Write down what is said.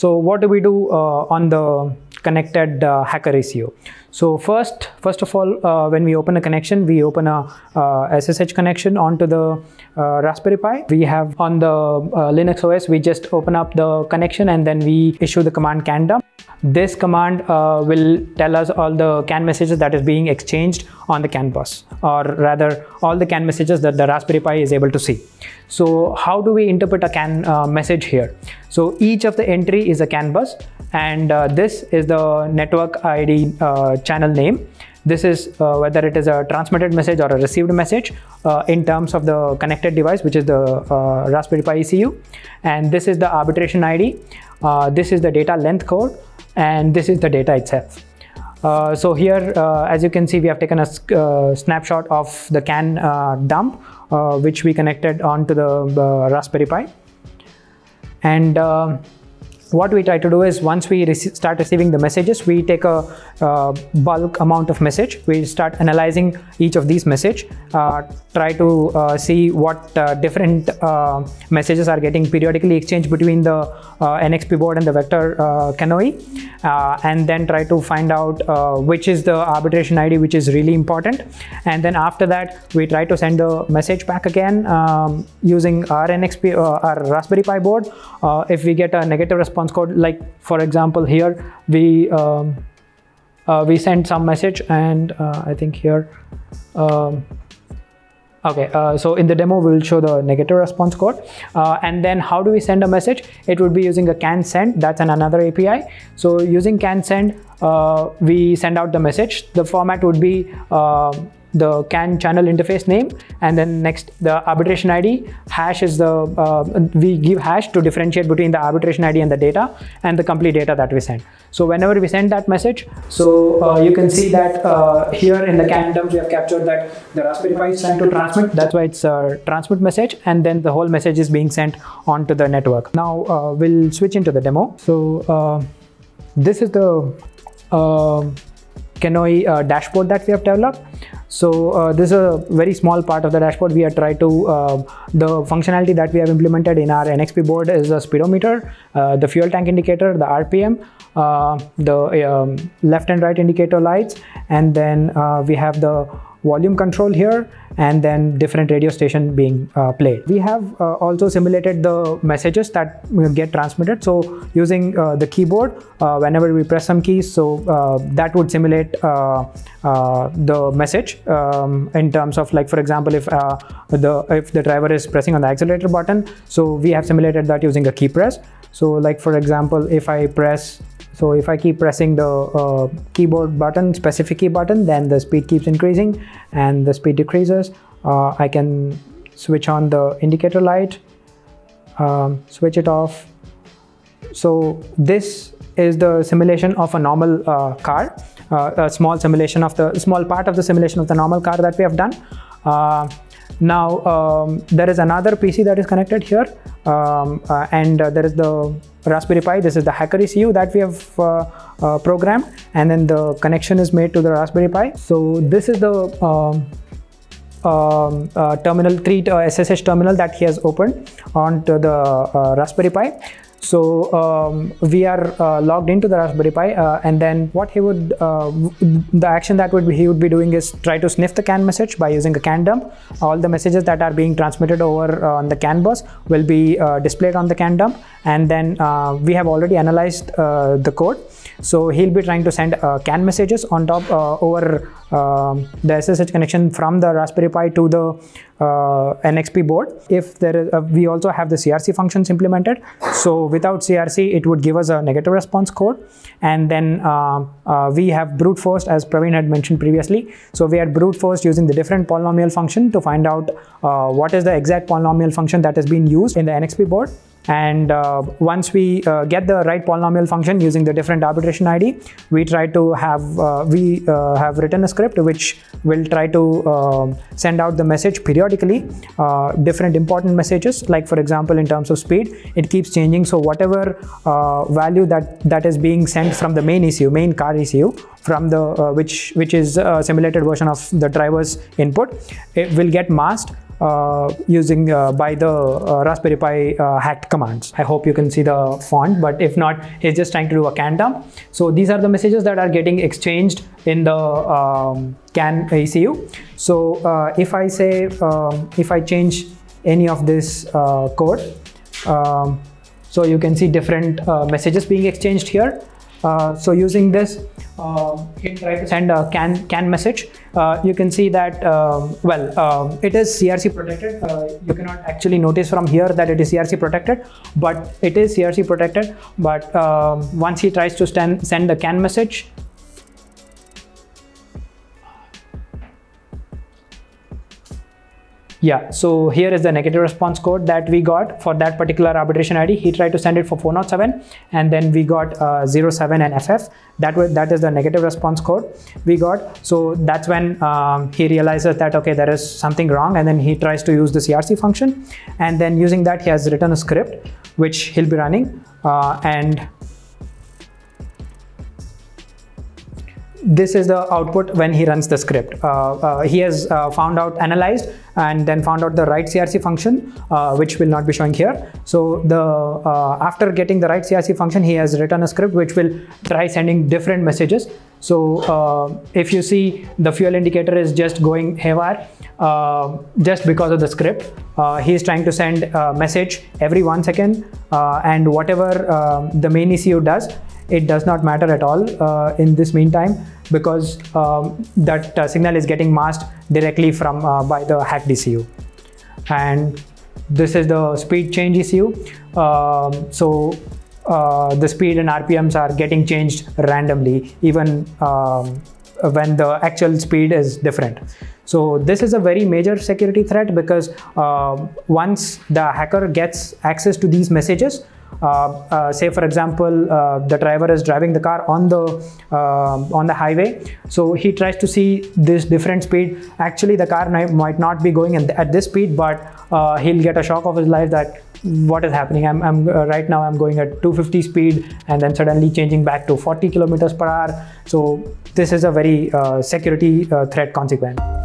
So what do we do on the connected hacker ECU? So first of all, when we open a connection, we open a SSH connection onto the Raspberry Pi. We have on the Linux OS, we just open up the connection and then we issue the command candump. This command will tell us all the CAN messages that is being exchanged on the CAN bus, or rather all the CAN messages that the Raspberry Pi is able to see. So how do we interpret a CAN message here? So each of the entry is a CAN bus, and this is the network ID channel name. This is whether it is a transmitted message or a received message in terms of the connected device, which is the Raspberry Pi ECU. And this is the arbitration ID. This is the data length code, and this is the data itself. So here, as you can see, we have taken a snapshot of the CAN dump, which we connected onto the Raspberry Pi. And what we try to do is, once we start receiving the messages, we take a bulk amount of message. We start analyzing each of these message, try to see what different messages are getting periodically exchanged between the NXP board and the vector Canoe, and then try to find out which is the arbitration ID, which is really important. And then after that, we try to send the message back again using our NXP, our Raspberry Pi board. If we get a negative response code, like for example here we sent some message, and I think here so in the demo we'll show the negative response code. And then how do we send a message? It would be using a can send. That's another API. So using can send, we send out the message. The format would be the CAN channel interface name, and then next the arbitration ID. Hash is the we give hash to differentiate between the arbitration ID and the data, and the complete data that we send. So whenever we send that message, so you can see that here in the CAN dump we have captured that the Raspberry Pi is sent to transmit. That's why it's a transmit message, and then the whole message is being sent onto the network. Now we'll switch into the demo. So this is the Canoe dashboard that we have developed. So this is a very small part of the dashboard. We are trying to, the functionality that we have implemented in our NXP board is a speedometer, the fuel tank indicator, the RPM, the left and right indicator lights, and then we have the volume control here, and then different radio station being played. We have also simulated the messages that get transmitted. So using the keyboard, whenever we press some keys, so that would simulate the message in terms of, like for example, if the driver is pressing on the accelerator button, so we have simulated that using a key press. So like for example, if I press, so if I keep pressing the keyboard button, specific key button, then the speed keeps increasing and the speed decreases. I can switch on the indicator light, switch it off. So this is the simulation of a normal car, a small simulation of the small part of the simulation of the normal car that we have done. Now there is another PC that is connected here, and there is the Raspberry Pi. This is the hacker ECU that we have programmed, and then the connection is made to the Raspberry Pi. So this is the terminal 3 SSH terminal that he has opened onto the Raspberry Pi. So we are logged into the Raspberry Pi, and then what he would, the action that would be, he would be doing is try to sniff the CAN message by using a CAN dump. All the messages that are being transmitted over on the CAN bus will be displayed on the CAN dump, and then we have already analyzed the code. So he'll be trying to send CAN messages on top over the SSH connection from the Raspberry Pi to the NXP board. If there is, we also have the CRC functions implemented. So without CRC, it would give us a negative response code. And then we have brute force, as Praveen had mentioned previously. So we had brute force using the different polynomial function to find out what is the exact polynomial function that has been used in the NXP board. And once we get the right polynomial function using the different arbitration ID, we try to have, we have written a script which will try to send out the message periodically, different important messages, like for example, in terms of speed, it keeps changing. So whatever value that is being sent from the main car ECU, from the which is a simulated version of the driver's input. It will get masked using by the Raspberry Pi hacked commands. I hope you can see the font, but if not, it's just trying to do a can dump. So these are the messages that are getting exchanged in the CAN ECU. So if I say, if I change any of this code, so you can see different messages being exchanged here. So using this, you can try to send a can message. You can see that, it is CRC protected. You cannot actually notice from here that it is CRC protected, but it is CRC protected. But once he tries to send the can message, yeah, so here is the negative response code that we got for that particular arbitration ID. He tried to send it for 407, and then we got 07 and FF. That is the negative response code we got. So that's when he realizes that, okay, there is something wrong, and then he tries to use the CRC function. And then using that, he has written a script which he'll be running. And this is the output when he runs the script. He has analyzed, and then found out the right CRC function, which will not be showing here. So the after getting the right CRC function, he has written a script which will try sending different messages. So if you see, the fuel indicator is just going haywire just because of the script. He is trying to send a message every 1 second, and whatever the main ECU does, it does not matter at all in this meantime, because that signal is getting masked directly from by the hacked ECU. And this is the speed change ECU. The speed and RPMs are getting changed randomly, even when the actual speed is different. So this is a very major security threat, because once the hacker gets access to these messages, say for example, the driver is driving the car on the highway. So he tries to see this different speed. Actually, the car might not be going at this speed, but he'll get a shock of his life that what is happening. Right now I'm going at 250 speed, and then suddenly changing back to 40 kilometers per hour. So this is a very security threat consequence.